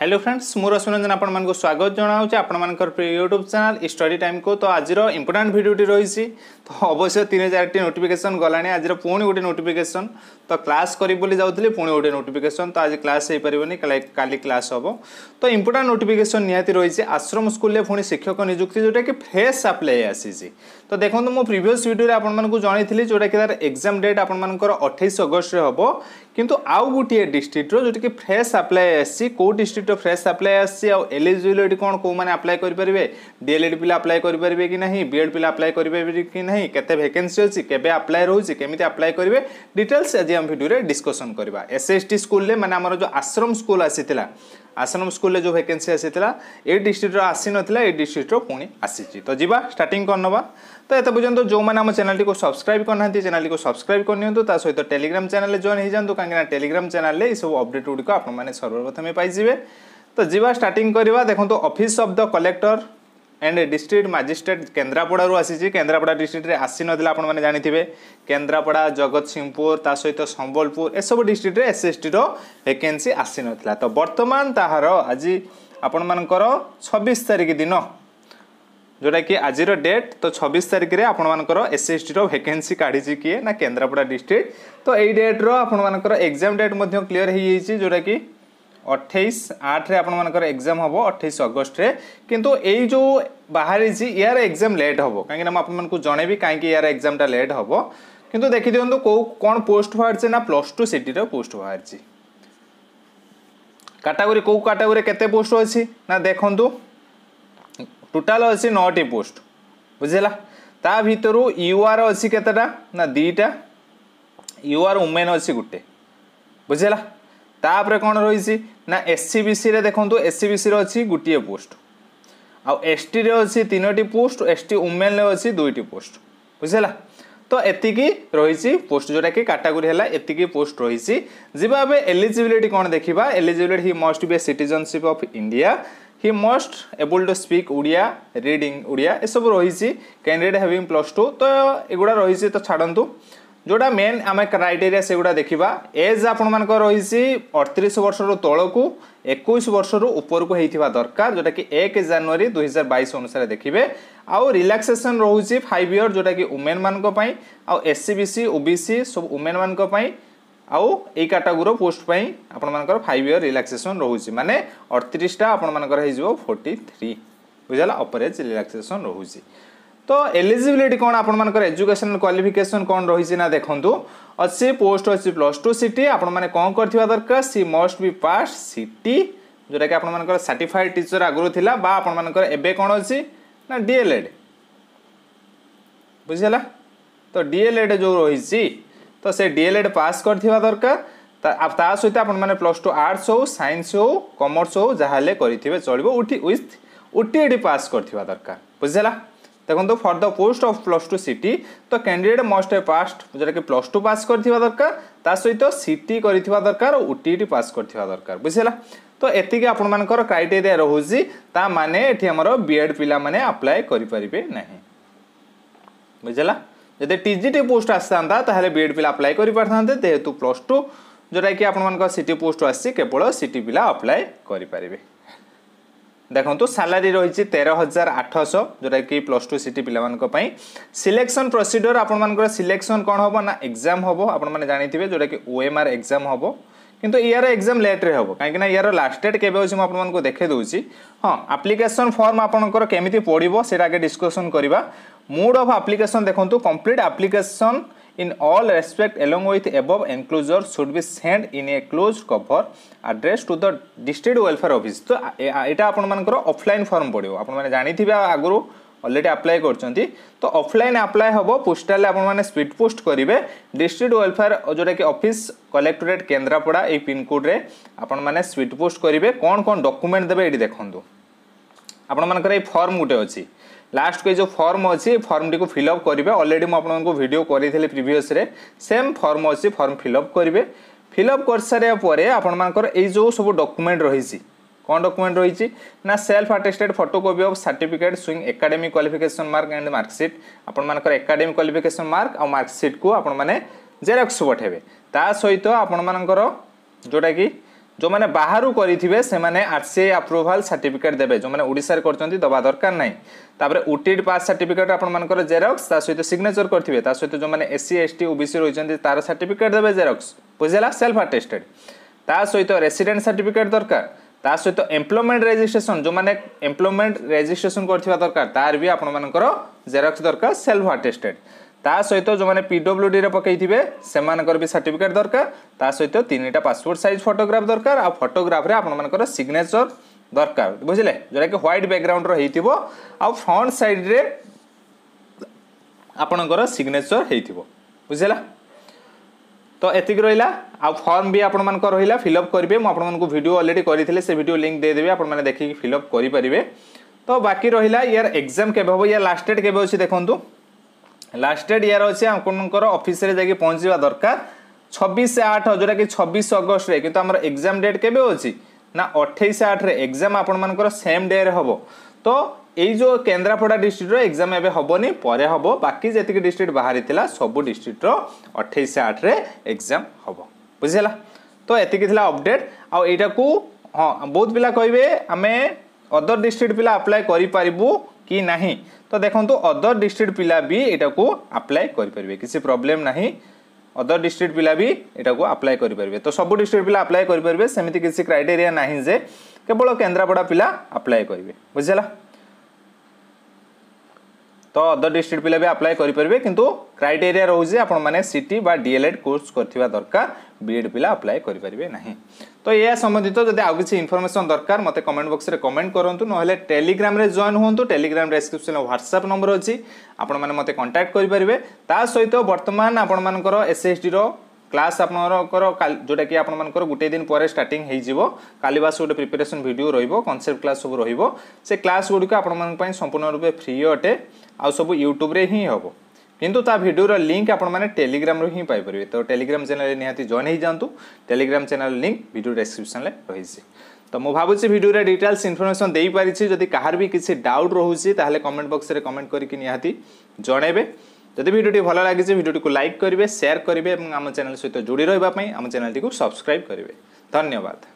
Hello friends मोर सुनंजन आपन स्वागत जनाऊे आपर प्रिय यूट्यूब चैनल स्टडी टाइम को। तो आज इंपोर्टाट भिडटी रही तो अवश्य 3-4 नोटिफिकेसन गलानी आज पुणी गोटे नोटिफिकेसन तो क्लास करी जाऊँगी पुणी गोटे नोटिफिकेसन तो आज क्लास हो पारे काली क्लास हम। तो इंपोर्टाट नोटिफिकेसन निहाती रही आश्रम स्कूल पुणी शिक्षक नियुक्ति जोटा कि फ्रेश आप्लाय आसी। तो देखो मो प्रिवियस वीडियो आपको जनी जोटा कि तार एग्जाम डेट आपर 28 अगस्त हम किंतु आउ गोटे डिस्ट्रिक्टर जोटा कि फ्रेश आप्लाय आसी कौ डिस्ट्रिक्ट तो फ्रेश आप्लाय आसी एलिजिबिलिटी कौन कौ मैंने आप्लाय करेंगे डीएलएड पिला आप्लाय करेंगे कि नहीं बीएड पिला आप्लाय करेंगे कि नहीं केते वैकेंसी अछि केबे आप्लाय रहउछि केमिति आप्लाय करेंगे डिटेल्स आज हम वीडियो रे डिस्कशन करबा। एसएसटी स्कूल रे माने हमर जो आश्रम स्कूल आसीतिला आश्रम स्कूल जो वैकेंसी आसीतिला ए डिस्ट्रिक्ट रो आसी नथिला ए डिस्ट्रिक्ट रो पुणी आसीछि। तो जीवा स्टार्टिंग करनबा। तो ये पर्यटन जो मैंने आम चैनल को सब्सक्राइब करना चैनल को सब्सक्राइब करनी ता सहित टेलीग्राम चैनल जॉइन हो जातु कहीं टेलीग्राम चैनल ये सब अपडेट गुड़िक आपने सर्वप्रथम पाइबे। तो जीवा स्टार्टिंग करवा। देखो office of the collector and district magistrate Kendrapara आसी। केन्द्रापड़ा डिस्ट्रिक्ट आसी ना आपने जानते केन्द्रापड़ा जगत सिंहपुर ता सहित सम्बलपुर एसबू डिस्ट्रिक्ट एसएसटी वैकेंसी आसी ना। तो बर्तमान ताहार आज आपण मानकर 26 तारिख दिन जोटा कि आज डेट तो 26 तारिख में आपर एसएसटी वैकेंसी काढ़ी किए ना केन्द्रापड़ा डिस्ट्रिक्ट। तो यही डेट्र आपर एग्जाम डेट क्लीयर हो जोटा कि 28/8 आपर एग्जाम हम 28 अगस्त रे। किंतु यही जो बाहरी यार एग्जाम लेट हम कहीं आपको जनेबी कहीं यार एग्जामटा लेट हम किंतु देखी दिखाँ कौ कौन पोस्ट बाहर ना +2 सिटी पोस्ट बाहर कैटेगरी कौ कैटेगरी केते पोस्ट अच्छी ना देखूँ टोटाल अच्छी 9टी पोस्ट बुझेगा ता भर यूआर अच्छी केतेटा ना 2टा यूआर वुमेन अच्छी गोटे बुझेगा तापर कौन रही ना एससीबीसी देखो एससीबीसी अच्छी गोटे पोस्ट आउ एसटी रे अच्छी 3टी पोस्ट एसटी वुमेन अच्छी 2टी पोस्ट बुझेगा। तो एतिकी रही पोस्ट जोटा कि कैटेगरी है एतिकी पोस्ट रही। जब एलिजिबिलिटी कौन देखा eligibility he must be a citizenship of India he must able to speak Odia reading Odia ये सब रही कैंडिडेट हैविंग +2 तो एगुड़ा रही। तो छाड़ू जोटा मेन आम क्राइटेरिया से गुड़ा देखा एज आपण रही 38 वर्ष तौक को 21 वर्ष ऊपर को होता दरकार जोटा कि 1 जनवरी 2022 अनुसार देखिए। आउ रिलैक्सेशन रोचे 5 इयर जोटा कि वुमेन मानी आउ एससीबीसी ओबीसी सब वुमेन मानी आउ यही कैटेगरी पोस्ट आपर 5 इयर रिलैक्सेशन रोचे माने 38टा आपर 43 बुझाला अपरेज रिलैक्सेशन रोचे। तो एलिजिबिलिटी कौन आपर एजुकेशनल क्वालिफिकेशन कौन रही ना देखूँ अच्छी पोस्ट अच्छी +2 सिटी आपने कौन करवा दरकार she must be pass CT जोटा कि आपर सर्टिफाइड टीचर आगुरी थी आपर एबे कौन अच्छी ना डीएलएड बुझेगा। तो डीएलएड जो रही तो से डीएलएड पास करवा दरकार ता सहित आपने +2 आर्ट्स हो साइंस हो कॉमर्स हो जहाँ करेंगे चलो विथ ओटीएडी पास करवा दरकार बुझेगा। देखो for the post of +2 CT तो कैंडिडेट मस्ट है पास्ट जोटा कि +2 पास करवा दरकार ता सहित सिटी करवा दरकार और ओटीएडी पास करवा दरकार बुझेगा। तो एति आपर क्राइटेरिया रोचे ता माने ये आमर बीएड पिला माने अप्लाई करें ना बुझेगा। जब टीजीटी पोस्ट आसता तो बीएड पिला अप्लाई करेंगे जेहेतु +2 जोटा कि आपर सिटी पोस्ट आसी केवल सिटी पिला अप्लाई करेंगे। देखो सालारी रही 13,800 जोटा कि +2 सिटी पाई। सिलेक्शन प्रोसीडर आपर सिलेक्शन कौन हम ना एग्जाम हम आपने जानते जोटा कि ओएमआर एग्जाम हम किंतु यार एग्जाम लेट्रे हम कहीं यार लास्ट डेट के आपको देखे दूसरी हाँ आप्लिकेसन फर्म आपर केमी पड़ो से आगे डिस्कसन करवा। मोड ऑफ एप्लिकेशन देखो complete application in all respect along with above enclosure should be send in a close cover address to the district welfare office. तो यहाँ आपर ऑफलाइन फॉर्म पड़ो आपने जानते आगुरी ऑलरेडी अप्लाई कर तो ऑफलाइन अप्लाई हम postal आपने स्पीड पोस्ट करेंगे डिस्ट्रिक्ट वेलफेयर जोटा कि ऑफिस कलेक्टोरेट केन्द्रापड़ा ये पिनकोड रे आपने स्पीड पोस्ट करेंगे कौन कौन डॉक्यूमेंट देवे ये देखो आपर ये फॉर्म गोटे अच्छी लास्ट को जो फॉर्म अच्छी फॉर्म टी को फिलअप करेंगे ऑलरेडी मुझे वीडियो करी प्रीवियस रे सेम फॉर्म अच्छी फॉर्म फिलअप करेंगे फिलअप कर सारापर आपर ये जो सब डॉक्यूमेंट रही कौन डॉक्यूमेंट रही ना self attested photocopy of certificate showing academic qualification mark and marksheet आपर एकेडमिक क्वालिफिकेशन मार्क और मार्कशीट को आपने जेरॉक्स पठेबे ता सहित आपर जोटा कि जो मैंने बाहर करेंगे से मैंने आरसीआई अप्रूवाल सर्टिफिकेट देते जो मैंने ओडिशा करछंती दबा दरकार नहीं तापर ओटीडी पास सर्टिफिकेट आपर जेरक्स सहित सिग्नेचर करेंगे सहित जो मैंने एससी एसटी ओबीसी रही तार सर्टिफिकेट देते जेरक्स बुझेगा सेल्फ अटेस्टेड ता सहित रेसिडेंट सर्टिफिकेट दरकार ता सहित एम्प्लॉयमेंट रजिस्ट्रेशन जो मैंने एम्प्लॉयमेंट रजिस्ट्रेशन करथिबा दरकार तार भी आपण मानकर जेरक्स दरकार सेल्फ अटेस्टेड ता सहित जो मैंने पीडब्ल्यूडी रे पकईथिबे सेमानकर भी सर्टिफिकेट दरकार ता सहित तीनटा पासपोर्ट साइज फोटोग्राफ दरकार आ फोटोग्राफ रे आपण मानकर सिग्नेचर दरकार बुझिले जोरा कि व्हाइट बैकग्राउंड रो हेतिबो आ फ्रंट साइड रे आपणकर सिग्नेचर हेतिबो बुझिला तो एतिक रहिला आ फॉर्म भी आपण मानकर रहिला फिलअप करिवे म आपण मानकु वीडियो ऑलरेडी करिथिले से वीडियो लिंक दे देबे आपण माने देखि फिलअप करि परिवे तो बाकी रहिला यार एग्जाम केबे हो या लास्ट डेट केबे होछि देखंतु लास्ट डेट यार अच्छे आपणकर ऑफिस रे जाके पहुंचवा दरकार 26/8 जोरा कि 26 अगस्त रे किंतु हमर एग्जाम डेट केबे होछि ना 28/8 रे एग्जाम आपण मानकर सेम डे रे हबो तो एई जो केन्द्रापड़ा डिस्ट्रिक्ट रो एग्जाम एबे हबोनी परे हबो बाकी जेतिक डिस्ट्रिक्ट बाहरी थिला सब डिस्ट्रिक्ट रो 28/8 रे एग्जाम हबो बुझिला तो एतिक थिला अपडेट आ एटा को हां बहुत पिला कहबे आमे अदर डिस्ट्रिक्ट पिला अप्लाई करि पारिबू कि नाही तो देखंतु अदर डिस्ट्रिक्ट पिला भी एटा को अप्लाई करि परिबे किसी प्रॉब्लम नाही अदर डिस्ट्रिक्ट पिला भी एटा को अप्लाई करि परिबे तो सब डिस्ट्रिक्ट पिला अप्लाई करि परिबे सेमिति किसी क्राइटेरिया नाही जे केवल केन्द्रापड़ा पिला अप्लाई करिवे बुझिला तो अदर डिस्ट्रिक्ट पिला भी अप्लाई करेंगे किंतु क्राइटेरिया रोजे आपण माने सीटी बा डीएलएड कोर्स करथिबा दरकार बीएड पिला अप्लाई करि परिबे नाही तो या संबंधित जदि आउ किछि इन्फॉर्मेशन दरकार मते कमेंट बॉक्स रे कमेंट करंतु नहले टेलीग्राम रे जॉइन होंतु टेलीग्राम डिस्क्रिप्शन व्हाट्सएप नंबर अछि आपण माने मते कांटेक्ट करि परिबे ता सहित वर्तमान आपण मानकर एसएसडी रो क्लास आपनकर जोटा कि आपण मानकर गुटे दिन पर स्टार्टिंग हे जिवो काली बास गुटे प्रिपरेशन वीडियो रहइबो कांसेप्ट क्लास सब रहइबो से क्लास गुडी को आपण मानन पय संपूर्ण रूपे फ्री अटे आ सब यूट्यूब रे ही हबो किंतु ता वीडियो रो लिंक आपण माने टेलीग्राम रो ही पाई परबे तो टेलीग्राम चैनल रे निहाती जॉइन हे जानतु Telegram channel link video description ले रहि छी तो मो भाबुची वीडियो रे डिटेल्स इन्फॉर्मेशन देई पारि छी जदि काहर भी किसी डाउट रहउची ताहले कमेंट बॉक्स रे कमेंट करके निहाती जणेबे जदि वीडियो भल लगी वीडियो को लाइक करेंगे शेयर करेंगे और आम चैनल सहित जोड़ी रहा आम चैनल को सब्सक्राइब करेंगे धन्यवाद।